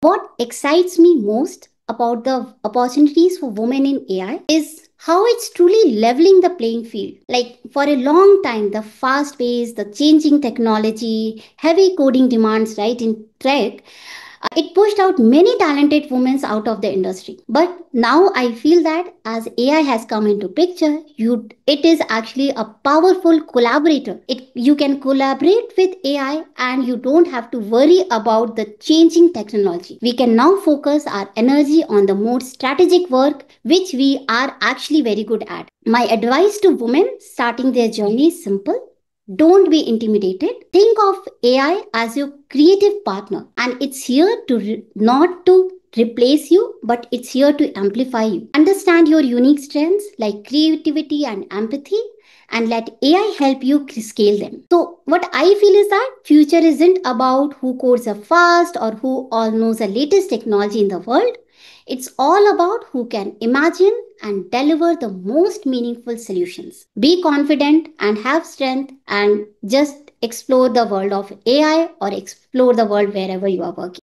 What excites me most about the opportunities for women in AI is how it's truly leveling the playing field. Like for a long time, the fast pace, the changing technology, heavy coding demands, right, in tech, it pushed out many talented women out of the industry. But now I feel that as AI has come into picture, it is actually a powerful collaborator. You can collaborate with AI and you don't have to worry about the changing technology. We can now focus our energy on the more strategic work, which we are actually very good at. My advice to women starting their journey is simple. Don't be intimidated. Think of AI as your creative partner, and it's here to not to replace you, but it's here to amplify you. Understand your unique strengths like creativity and empathy, and let AI help you scale them. So what I feel is that future isn't about who codes the fast or who all knows the latest technology in the world. It's all about who can imagine and deliver the most meaningful solutions. Be confident and have strength and just explore the world of AI or explore the world wherever you are working.